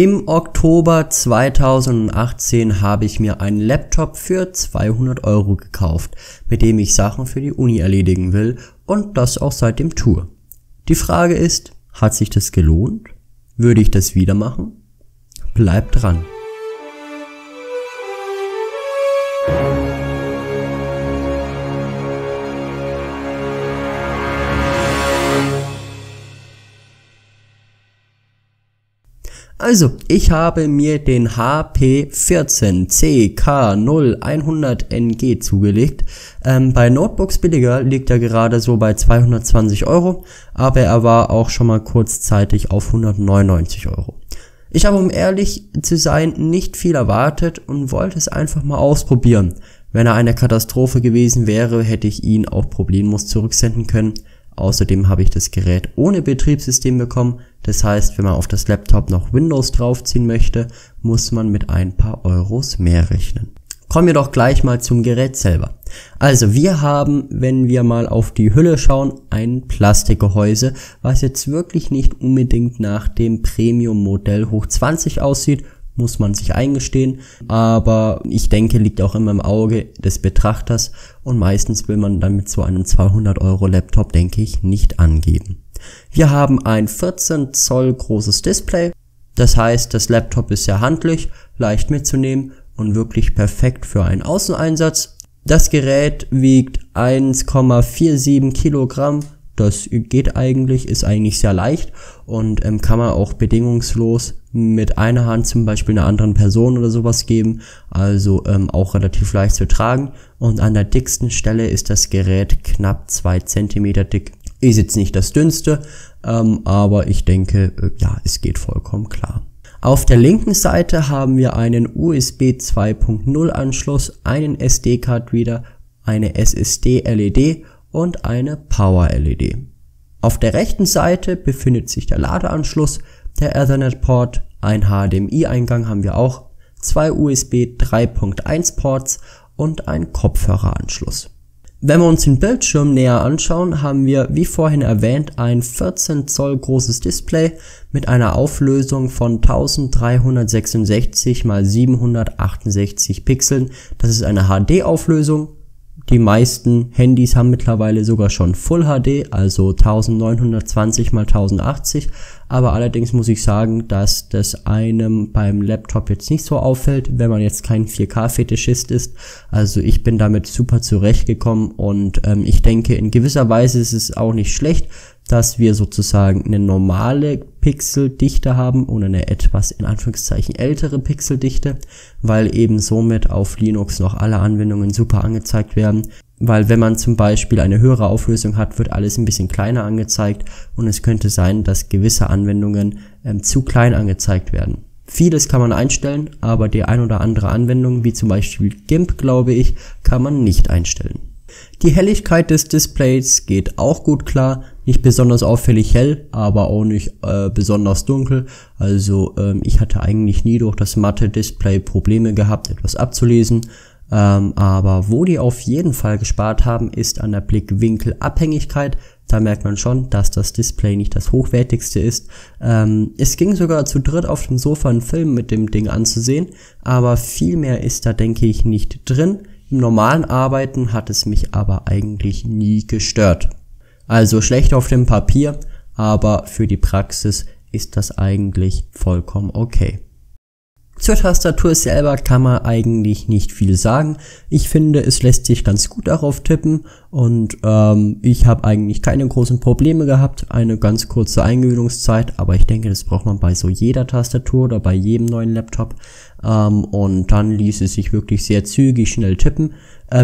Im Oktober 2018 habe ich mir einen Laptop für 200 € gekauft, mit dem ich Sachen für die Uni erledigen will und das auch seitdem tue. Die Frage ist, hat sich das gelohnt? Würde ich das wieder machen? Bleibt dran! Also, ich habe mir den HP 14-ck0100ng zugelegt. Bei Notebooks billiger liegt er gerade so bei 220 €, aber er war auch schon mal kurzzeitig auf 199 €. Ich habe, um ehrlich zu sein, nicht viel erwartet und wollte es einfach mal ausprobieren. Wenn er eine Katastrophe gewesen wäre, hätte ich ihn auch problemlos zurücksenden können. Außerdem habe ich das Gerät ohne Betriebssystem bekommen, das heißt, wenn man auf das Laptop noch Windows draufziehen möchte, muss man mit ein paar Euros mehr rechnen. Kommen wir doch gleich mal zum Gerät selber. Also wir haben, wenn wir mal auf die Hülle schauen, ein Plastikgehäuse, was jetzt wirklich nicht unbedingt nach dem Premium-Modell hoch 20 aussieht, muss man sich eingestehen, aber ich denke, liegt auch immer im Auge des Betrachters und meistens will man dann mit so einem 200 € Laptop, denke ich, nicht angeben. Wir haben ein 14 Zoll großes Display, das heißt, das Laptop ist sehr handlich, leicht mitzunehmen und wirklich perfekt für einen Außeneinsatz. Das Gerät wiegt 1,47 Kilogramm. Das geht eigentlich, ist eigentlich sehr leicht und kann man auch bedingungslos mit einer Hand zum Beispiel einer anderen Person oder sowas geben, also auch relativ leicht zu tragen. Und an der dicksten Stelle ist das Gerät knapp 2 cm dick. Ist jetzt nicht das dünnste, aber ich denke, ja, es geht vollkommen klar. Auf der linken Seite haben wir einen USB 2.0 Anschluss, einen SD-Card Reader, eine SSD-LED und eine Power-LED. Auf der rechten Seite befindet sich der Ladeanschluss, der Ethernet-Port, ein HDMI-Eingang haben wir auch, 2 USB 3.1 Ports und ein Kopfhöreranschluss. Wenn wir uns den Bildschirm näher anschauen, haben wir, wie vorhin erwähnt, ein 14 Zoll großes Display mit einer Auflösung von 1366 x 768 Pixeln. Das ist eine HD-Auflösung. Die meisten Handys haben mittlerweile sogar schon Full HD, also 1920 x 1080, aber allerdings muss ich sagen, dass das einem beim Laptop jetzt nicht so auffällt, wenn man jetzt kein 4K-Fetischist ist. Also ich bin damit super zurechtgekommen und ich denke, in gewisser Weise ist es auch nicht schlecht, dass wir sozusagen eine normale Pixeldichte haben oder eine etwas in Anführungszeichen ältere Pixeldichte, weil eben somit auf Linux noch alle Anwendungen super angezeigt werden, weil wenn man zum Beispiel eine höhere Auflösung hat, wird alles ein bisschen kleiner angezeigt und es könnte sein, dass gewisse Anwendungen zu klein angezeigt werden. Vieles kann man einstellen, aber die ein oder andere Anwendung, wie zum Beispiel GIMP, glaube ich, kann man nicht einstellen. Die Helligkeit des Displays geht auch gut klar, nicht besonders auffällig hell, aber auch nicht besonders dunkel, also ich hatte eigentlich nie durch das matte Display Probleme gehabt, etwas abzulesen, aber wo die auf jeden Fall gespart haben, ist an der Blickwinkelabhängigkeit. Da merkt man schon, dass das Display nicht das hochwertigste ist. Es ging sogar zu dritt auf dem Sofa einen Film mit dem Ding anzusehen, aber viel mehr ist da, denke ich, nicht drin. Im normalen Arbeiten hat es mich aber eigentlich nie gestört. Also schlecht auf dem Papier, aber für die Praxis ist das eigentlich vollkommen okay. Zur Tastatur selber kann man eigentlich nicht viel sagen. Ich finde, es lässt sich ganz gut darauf tippen und ich habe eigentlich keine großen Probleme gehabt. Eine ganz kurze Eingewöhnungszeit, aber ich denke, das braucht man bei so jeder Tastatur oder bei jedem neuen Laptop. Und dann ließ es sich wirklich sehr zügig schnell tippen.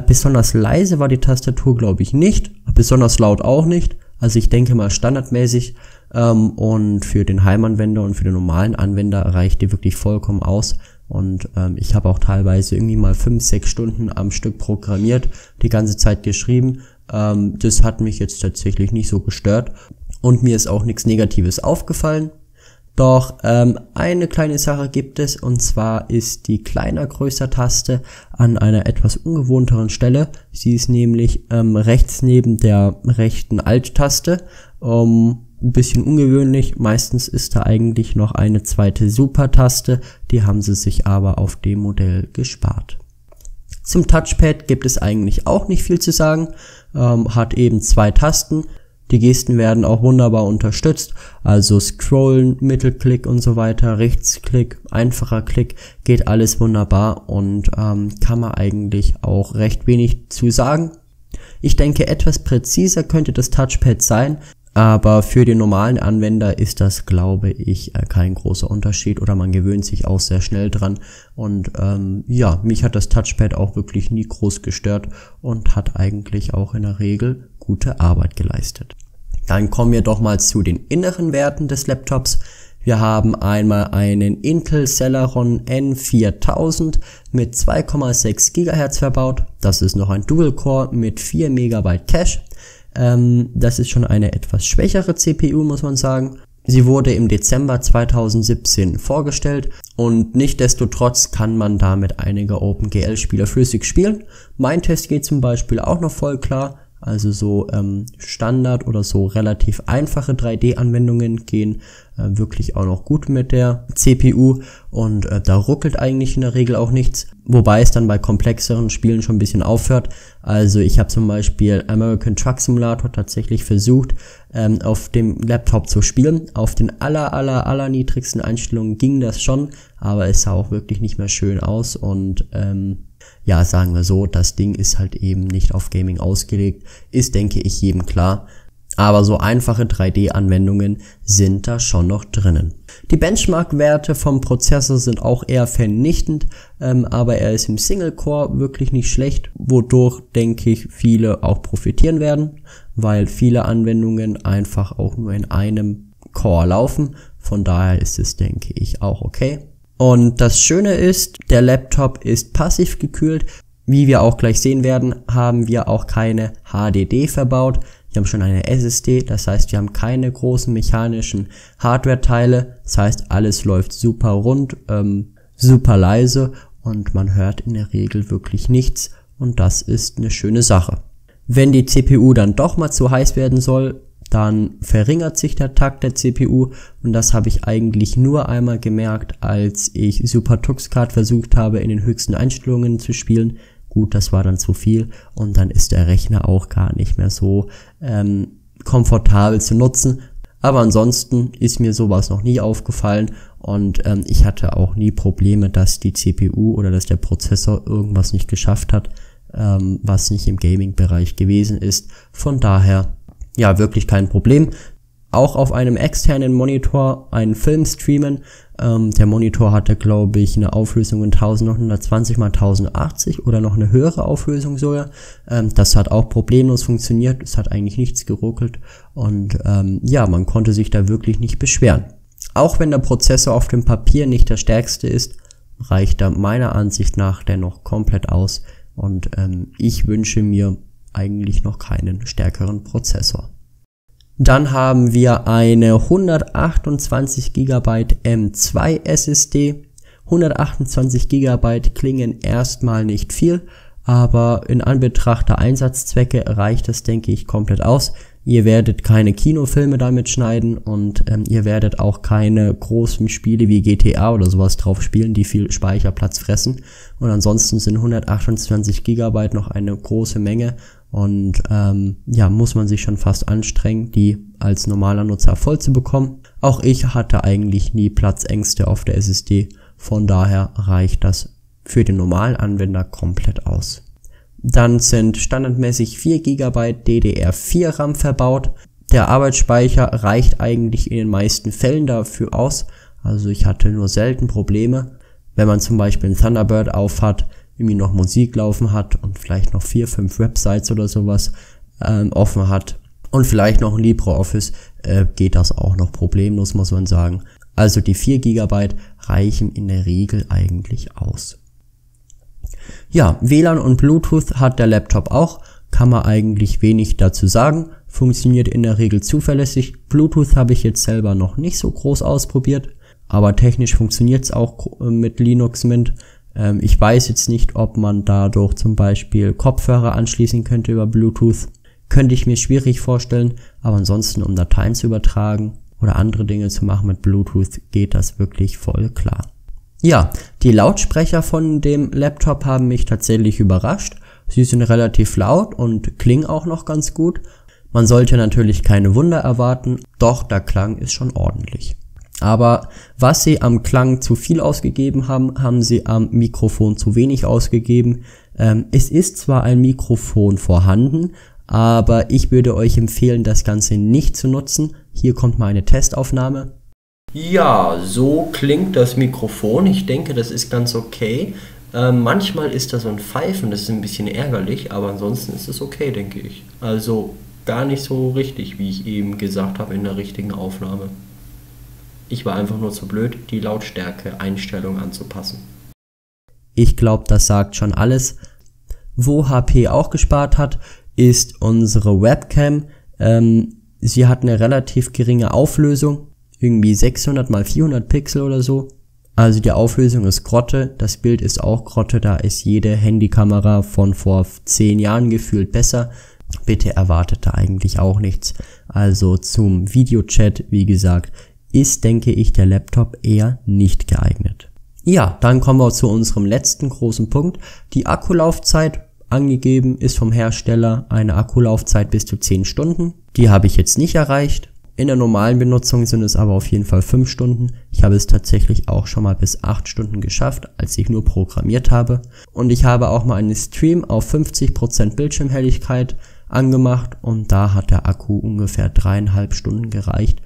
Besonders leise war die Tastatur, glaube ich, nicht. Besonders laut auch nicht. Also ich denke mal standardmäßig. Und für den Heimanwender und für den normalen Anwender reicht die wirklich vollkommen aus. Und ich habe auch teilweise irgendwie mal 5-6 Stunden am Stück programmiert, die ganze Zeit geschrieben. Das hat mich jetzt tatsächlich nicht so gestört. Und mir ist auch nichts Negatives aufgefallen. Doch eine kleine Sache gibt es, und zwar ist die Kleiner-Größer-Taste an einer etwas ungewohnteren Stelle. Sie ist nämlich rechts neben der rechten Alt-Taste. ein bisschen ungewöhnlich. Meistens ist da eigentlich noch eine zweite Super-Taste, die haben sie sich aber auf dem Modell gespart. Zum Touchpad gibt es eigentlich auch nicht viel zu sagen, hat eben zwei Tasten. Die Gesten werden auch wunderbar unterstützt, also Scrollen, Mittelklick und so weiter, Rechtsklick, einfacher Klick, geht alles wunderbar und kann man eigentlich auch recht wenig zu sagen. Ich denke, etwas präziser könnte das Touchpad sein, aber für den normalen Anwender ist das, glaube ich, kein großer Unterschied oder man gewöhnt sich auch sehr schnell dran und ja, mich hat das Touchpad auch wirklich nie groß gestört und hat eigentlich auch in der Regel gute Arbeit geleistet. Dann kommen wir doch mal zu den inneren Werten des Laptops. Wir haben einmal einen Intel Celeron N4000 mit 2,6 GHz verbaut. Das ist noch ein Dual-Core mit 4 MB Cache. Das ist schon eine etwas schwächere CPU, muss man sagen. Sie wurde im Dezember 2017 vorgestellt und nichtsdestotrotz kann man damit einige OpenGL-Spiele flüssig spielen. Mein Test geht zum Beispiel auch noch voll klar. Also so Standard oder so relativ einfache 3D-Anwendungen gehen wirklich auch noch gut mit der CPU und da ruckelt eigentlich in der Regel auch nichts, wobei es dann bei komplexeren Spielen schon ein bisschen aufhört. Also ich habe zum Beispiel American Truck Simulator tatsächlich versucht auf dem Laptop zu spielen. Auf den aller niedrigsten Einstellungen ging das schon, aber es sah auch wirklich nicht mehr schön aus und ja, sagen wir so, das Ding ist halt eben nicht auf Gaming ausgelegt, ist, denke ich, jedem klar. Aber so einfache 3D-Anwendungen sind da schon noch drinnen. Die Benchmark-Werte vom Prozessor sind auch eher vernichtend, aber er ist im Single-Core wirklich nicht schlecht, wodurch, denke ich, viele auch profitieren werden, weil viele Anwendungen einfach auch nur in einem Core laufen. Von daher ist es, denke ich, auch okay. Und das Schöne ist, der Laptop ist passiv gekühlt. Wie wir auch gleich sehen werden, haben wir auch keine HDD verbaut. Wir haben schon eine SSD, das heißt, wir haben keine großen mechanischen Hardware-Teile. Das heißt, alles läuft super rund, super leise und man hört in der Regel wirklich nichts. Und das ist eine schöne Sache. Wenn die CPU dann doch mal zu heiß werden soll, dann verringert sich der Takt der CPU und das habe ich eigentlich nur einmal gemerkt, als ich SuperTuxKart versucht habe, in den höchsten Einstellungen zu spielen. Gut, das war dann zu viel und dann ist der Rechner auch gar nicht mehr so komfortabel zu nutzen. Aber ansonsten ist mir sowas noch nie aufgefallen und ich hatte auch nie Probleme, dass die CPU oder dass der Prozessor irgendwas nicht geschafft hat, was nicht im Gaming-Bereich gewesen ist. Von daher ja, wirklich kein Problem. Auch auf einem externen Monitor einen Film streamen. Der Monitor hatte, glaube ich, eine Auflösung in 1920x1080 oder noch eine höhere Auflösung sogar. Das hat auch problemlos funktioniert. Es hat eigentlich nichts geruckelt. Und ja, man konnte sich da wirklich nicht beschweren. Auch wenn der Prozessor auf dem Papier nicht der stärkste ist, reicht er meiner Ansicht nach dennoch komplett aus. Und ich wünsche mir eigentlich noch keinen stärkeren Prozessor. Dann haben wir eine 128 GB M2 SSD. 128 GB klingen erstmal nicht viel, aber in Anbetracht der Einsatzzwecke reicht das, denke ich, komplett aus. Ihr werdet keine Kinofilme damit schneiden und ihr werdet auch keine großen Spiele wie GTA oder sowas drauf spielen, die viel Speicherplatz fressen. Und ansonsten sind 128 GB noch eine große Menge und ja, muss man sich schon fast anstrengen, die als normaler Nutzer voll zu bekommen. Auch ich hatte eigentlich nie Platzängste auf der SSD, von daher reicht das für den normalen Anwender komplett aus. Dann sind standardmäßig 4 GB DDR4 RAM verbaut. Der Arbeitsspeicher reicht eigentlich in den meisten Fällen dafür aus. Also ich hatte nur selten Probleme, wenn man zum Beispiel einen Thunderbird auf hat, irgendwie noch Musik laufen hat und vielleicht noch 4, 5 Websites oder sowas offen hat und vielleicht noch ein LibreOffice, geht das auch noch problemlos, muss man sagen. Also die 4 GB reichen in der Regel eigentlich aus. Ja, WLAN und Bluetooth hat der Laptop auch, kann man eigentlich wenig dazu sagen, funktioniert in der Regel zuverlässig. Bluetooth habe ich jetzt selber noch nicht so groß ausprobiert, aber technisch funktioniert es auch mit Linux Mint. Ich weiß jetzt nicht, ob man dadurch zum Beispiel Kopfhörer anschließen könnte über Bluetooth. Könnte ich mir schwierig vorstellen, aber ansonsten, um Dateien zu übertragen oder andere Dinge zu machen mit Bluetooth, geht das wirklich voll klar. Ja, die Lautsprecher von dem Laptop haben mich tatsächlich überrascht. Sie sind relativ laut und klingen auch noch ganz gut. Man sollte natürlich keine Wunder erwarten, doch der Klang ist schon ordentlich. Aber was sie am Klang zu viel ausgegeben haben, haben sie am Mikrofon zu wenig ausgegeben. Es ist zwar ein Mikrofon vorhanden, aber ich würde euch empfehlen, das Ganze nicht zu nutzen. Hier kommt mal eine Testaufnahme. Ja, so klingt das Mikrofon. Ich denke, das ist ganz okay. Manchmal ist da so ein Pfeifen, das ist ein bisschen ärgerlich, aber ansonsten ist es okay, denke ich. Also gar nicht so richtig, wie ich eben gesagt habe, in der richtigen Aufnahme. Ich war einfach nur zu blöd, die Lautstärke-Einstellung anzupassen. Ich glaube, das sagt schon alles. Wo HP auch gespart hat, ist unsere Webcam. Sie hat eine relativ geringe Auflösung, irgendwie 600 x 400 Pixel oder so. Also die Auflösung ist Grotte, das Bild ist auch Grotte, da ist jede Handykamera von vor 10 Jahren gefühlt besser. Bitte erwartet da eigentlich auch nichts. Also zum Videochat, wie gesagt, ist, denke ich, der Laptop eher nicht geeignet. Ja, dann kommen wir zu unserem letzten großen Punkt. Die Akkulaufzeit, angegeben ist vom Hersteller eine Akkulaufzeit bis zu 10 Stunden. Die habe ich jetzt nicht erreicht. In der normalen Benutzung sind es aber auf jeden Fall 5 Stunden. Ich habe es tatsächlich auch schon mal bis 8 Stunden geschafft, als ich nur programmiert habe. Und ich habe auch mal einen Stream auf 50% Bildschirmhelligkeit angemacht und da hat der Akku ungefähr 3,5 Stunden gereicht.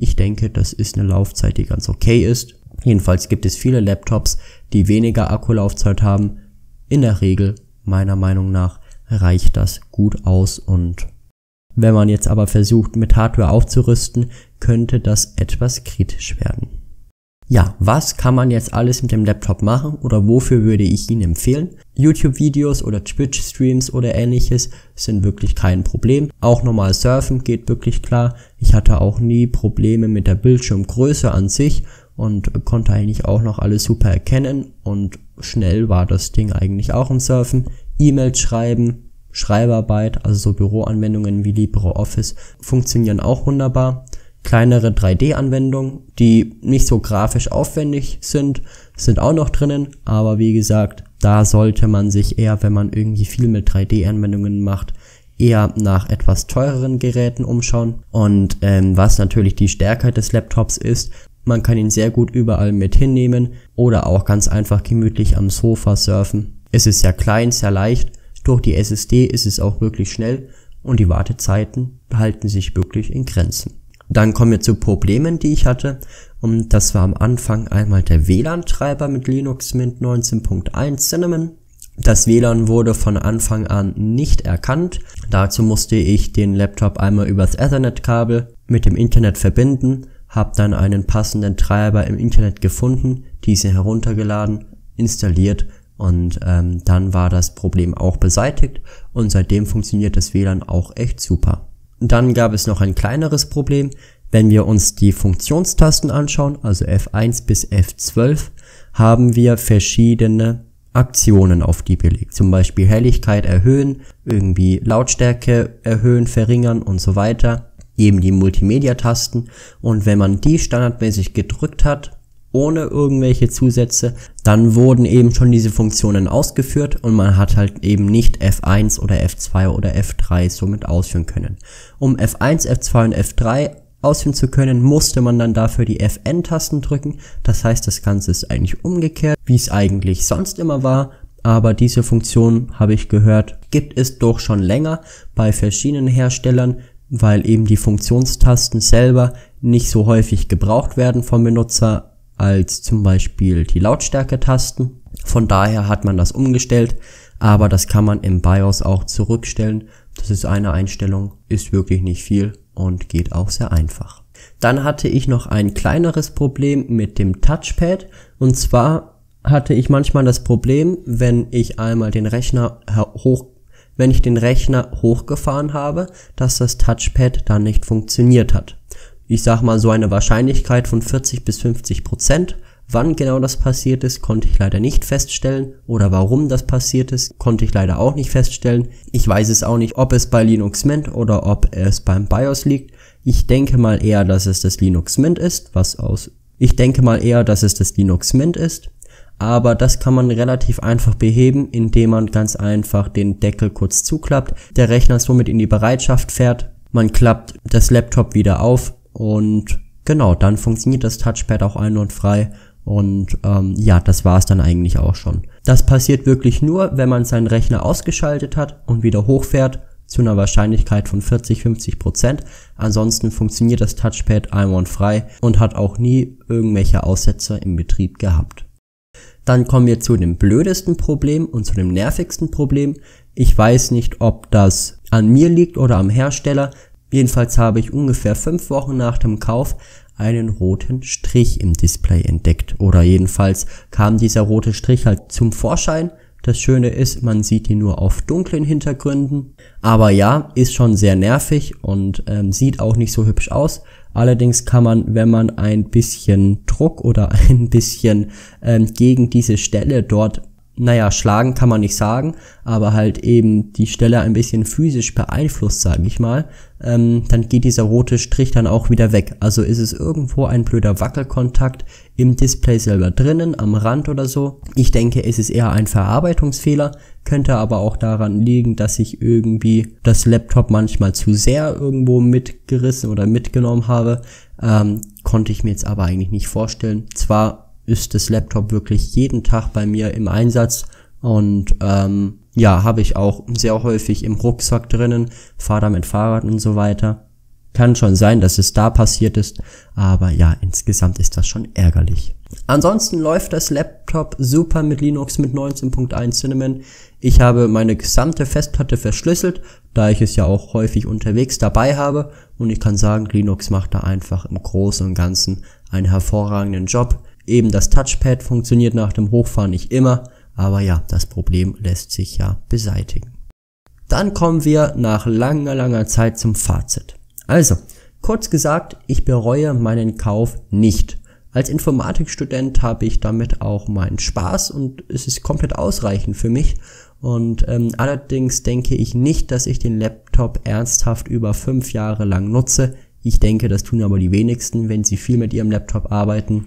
Ich denke, das ist eine Laufzeit, die ganz okay ist. Jedenfalls gibt es viele Laptops, die weniger Akkulaufzeit haben. In der Regel, meiner Meinung nach, reicht das gut aus. Und wenn man jetzt aber versucht, mit Hardware aufzurüsten, könnte das etwas kritisch werden. Ja, was kann man jetzt alles mit dem Laptop machen oder wofür würde ich ihn empfehlen? YouTube-Videos oder Twitch-Streams oder ähnliches sind wirklich kein Problem. Auch normal surfen geht wirklich klar. Ich hatte auch nie Probleme mit der Bildschirmgröße an sich und konnte eigentlich auch noch alles super erkennen und schnell war das Ding eigentlich auch im Surfen. E-Mails schreiben, Schreibarbeit, also so Büroanwendungen wie LibreOffice funktionieren auch wunderbar. Kleinere 3D-Anwendungen, die nicht so grafisch aufwendig sind, sind auch noch drinnen, aber wie gesagt, da sollte man sich eher, wenn man irgendwie viel mit 3D-Anwendungen macht, eher nach etwas teureren Geräten umschauen. Und was natürlich die Stärke des Laptops ist, man kann ihn sehr gut überall mit hinnehmen oder auch ganz einfach gemütlich am Sofa surfen. Es ist sehr klein, sehr leicht, durch die SSD ist es auch wirklich schnell und die Wartezeiten halten sich wirklich in Grenzen. Dann kommen wir zu Problemen, die ich hatte, und das war am Anfang einmal der WLAN-Treiber mit Linux Mint 19.1 Cinnamon. Das WLAN wurde von Anfang an nicht erkannt, dazu musste ich den Laptop einmal über das Ethernet-Kabel mit dem Internet verbinden, habe dann einen passenden Treiber im Internet gefunden, diese heruntergeladen, installiert und dann war das Problem auch beseitigt und seitdem funktioniert das WLAN auch echt super. Dann gab es noch ein kleineres Problem, wenn wir uns die Funktionstasten anschauen, also F1 bis F12, haben wir verschiedene Aktionen auf die belegt. Zum Beispiel Helligkeit erhöhen, irgendwie Lautstärke erhöhen, verringern und so weiter. Eben die Multimedia-Tasten. Und wenn man die standardmäßig gedrückt hat, ohne irgendwelche Zusätze, dann wurden eben schon diese Funktionen ausgeführt und man hat halt eben nicht F1 oder F2 oder F3 somit ausführen können. Um F1, F2 und F3 ausführen zu können, musste man dann dafür die Fn-Tasten drücken. Das heißt, das Ganze ist eigentlich umgekehrt, wie es eigentlich sonst immer war. Aber diese Funktion, habe ich gehört, gibt es doch schon länger bei verschiedenen Herstellern, weil eben die Funktionstasten selber nicht so häufig gebraucht werden vom Benutzer, als zum Beispiel die Lautstärke-Tasten. Von daher hat man das umgestellt, aber das kann man im BIOS auch zurückstellen. Das ist eine Einstellung, ist wirklich nicht viel und geht auch sehr einfach. Dann hatte ich noch ein kleineres Problem mit dem Touchpad. Und zwar hatte ich manchmal das Problem, wenn ich einmal den Rechner hochgefahren habe, dass das Touchpad dann nicht funktioniert hat. Ich sag mal so eine Wahrscheinlichkeit von 40 bis 50%, Wann genau das passiert ist, konnte ich leider nicht feststellen, oder warum das passiert ist, konnte ich leider auch nicht feststellen. Ich weiß es auch nicht, ob es bei Linux Mint oder ob es beim BIOS liegt. Ich denke mal eher, dass es das Linux Mint ist, aber das kann man relativ einfach beheben, indem man ganz einfach den Deckel kurz zuklappt, der Rechner somit in die Bereitschaft fährt, man klappt das Laptop wieder auf und genau, dann funktioniert das Touchpad auch einwandfrei. Und ja, das war es dann eigentlich auch schon. Das passiert wirklich nur, wenn man seinen Rechner ausgeschaltet hat und wieder hochfährt, zu einer Wahrscheinlichkeit von 40–50%. Ansonsten funktioniert das Touchpad einwandfrei und hat auch nie irgendwelche Aussetzer im Betrieb gehabt. Dann kommen wir zu dem blödesten Problem und zu dem nervigsten Problem. Ich weiß nicht, ob das an mir liegt oder am Hersteller. Jedenfalls habe ich ungefähr 5 Wochen nach dem Kauf einen roten Strich im Display entdeckt. Oder jedenfalls kam dieser rote Strich halt zum Vorschein. Das Schöne ist, man sieht ihn nur auf dunklen Hintergründen. Aber ja, ist schon sehr nervig und sieht auch nicht so hübsch aus. Allerdings kann man, wenn man ein bisschen Druck oder ein bisschen gegen diese Stelle dort, naja, schlagen kann man nicht sagen, aber halt eben die Stelle ein bisschen physisch beeinflusst, sage ich mal, dann geht dieser rote Strich dann auch wieder weg. Also ist es irgendwo ein blöder Wackelkontakt im Display selber drinnen, am Rand oder so. Ich denke, es ist eher ein Verarbeitungsfehler, könnte aber auch daran liegen, dass ich irgendwie das Laptop manchmal zu sehr irgendwo mitgerissen oder mitgenommen habe. Konnte ich mir jetzt aber eigentlich nicht vorstellen. Zwar ist das Laptop wirklich jeden Tag bei mir im Einsatz und ja, habe ich auch sehr häufig im Rucksack drinnen, fahre damit Fahrrad und so weiter. Kann schon sein, dass es da passiert ist, aber ja, insgesamt ist das schon ärgerlich. Ansonsten läuft das Laptop super mit Linux mit 19.1 Cinnamon. Ich habe meine gesamte Festplatte verschlüsselt, da ich es ja auch häufig unterwegs dabei habe, und ich kann sagen, Linux macht da einfach im Großen und Ganzen einen hervorragenden Job. Eben das Touchpad funktioniert nach dem Hochfahren nicht immer, aber ja, das Problem lässt sich ja beseitigen. Dann kommen wir nach langer, langer Zeit zum Fazit. Also, kurz gesagt, ich bereue meinen Kauf nicht. Als Informatikstudent habe ich damit auch meinen Spaß und es ist komplett ausreichend für mich. Und allerdings denke ich nicht, dass ich den Laptop ernsthaft über 5 Jahre lang nutze. Ich denke, das tun aber die wenigsten, wenn sie viel mit ihrem Laptop arbeiten.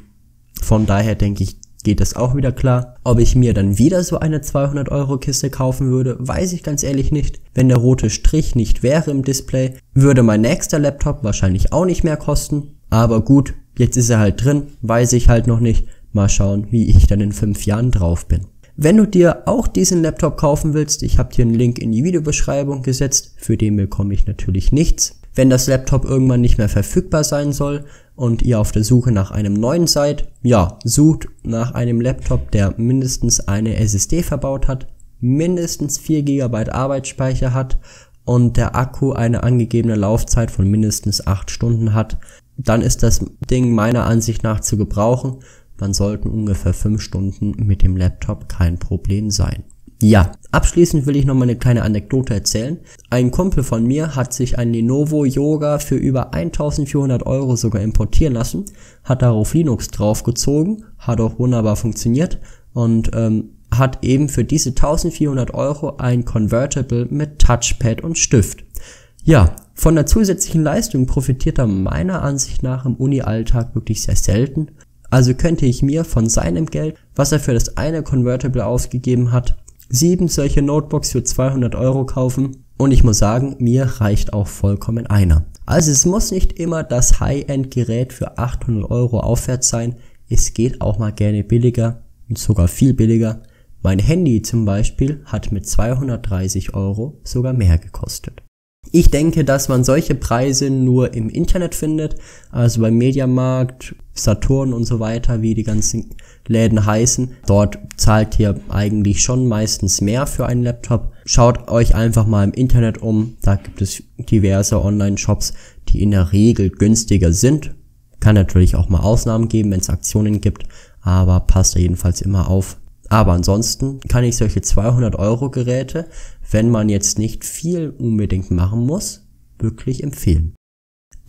Von daher denke ich, geht das auch wieder klar. Ob ich mir dann wieder so eine 200-Euro-Kiste kaufen würde, weiß ich ganz ehrlich nicht. Wenn der rote Strich nicht wäre im Display, würde mein nächster Laptop wahrscheinlich auch nicht mehr kosten. Aber gut, jetzt ist er halt drin, weiß ich halt noch nicht. Mal schauen, wie ich dann in 5 Jahren drauf bin. Wenn du dir auch diesen Laptop kaufen willst, ich habe dir einen Link in die Videobeschreibung gesetzt, für den bekomme ich natürlich nichts. Wenn das Laptop irgendwann nicht mehr verfügbar sein soll und ihr auf der Suche nach einem neuen seid, ja, sucht nach einem Laptop, der mindestens eine SSD verbaut hat, mindestens 4 GB Arbeitsspeicher hat und der Akku eine angegebene Laufzeit von mindestens 8 Stunden hat, dann ist das Ding meiner Ansicht nach zu gebrauchen. Dann sollten ungefähr 5 Stunden mit dem Laptop kein Problem sein. Ja, abschließend will ich noch mal eine kleine Anekdote erzählen. Ein Kumpel von mir hat sich ein Lenovo Yoga für über 1.400 Euro sogar importieren lassen, hat darauf Linux draufgezogen, hat auch wunderbar funktioniert und hat eben für diese 1.400 Euro ein Convertible mit Touchpad und Stift. Ja, von der zusätzlichen Leistung profitiert er meiner Ansicht nach im Uni-Alltag wirklich sehr selten. Also könnte ich mir von seinem Geld, was er für das eine Convertible ausgegeben hat, 7 solche Notebooks für 200 € kaufen, und ich muss sagen, mir reicht auch vollkommen einer. Also es muss nicht immer das High-End-Gerät für 800 € aufwärts sein, es geht auch mal gerne billiger und sogar viel billiger. Mein Handy zum Beispiel hat mit 230 € sogar mehr gekostet. Ich denke, dass man solche Preise nur im Internet findet, also bei MediaMarkt, Saturn und so weiter, wie die ganzen Läden heißen. Dort zahlt ihr eigentlich schon meistens mehr für einen Laptop. Schaut euch einfach mal im Internet um, da gibt es diverse Online-Shops, die in der Regel günstiger sind. Kann natürlich auch mal Ausnahmen geben, wenn es Aktionen gibt, aber passt da jedenfalls immer auf. Aber ansonsten kann ich solche 200 € Geräte, wenn man jetzt nicht viel unbedingt machen muss, wirklich empfehlen.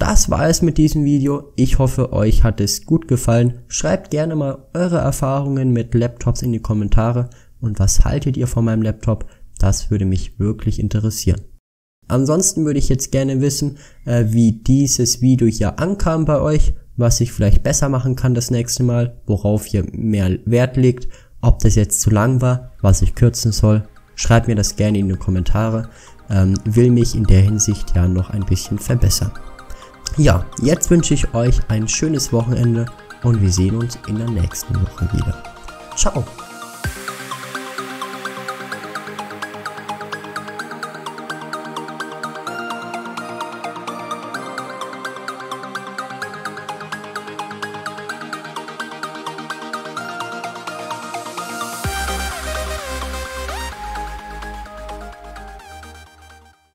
Das war es mit diesem Video. Ich hoffe, euch hat es gut gefallen. Schreibt gerne mal eure Erfahrungen mit Laptops in die Kommentare und was haltet ihr von meinem Laptop? Das würde mich wirklich interessieren. Ansonsten würde ich jetzt gerne wissen, wie dieses Video hier ankam bei euch, was ich vielleicht besser machen kann das nächste Mal, worauf ihr mehr Wert legt, ob das jetzt zu lang war, was ich kürzen soll. Schreibt mir das gerne in die Kommentare. Will mich in der Hinsicht ja noch ein bisschen verbessern. Ja, jetzt wünsche ich euch ein schönes Wochenende und wir sehen uns in der nächsten Woche wieder. Ciao!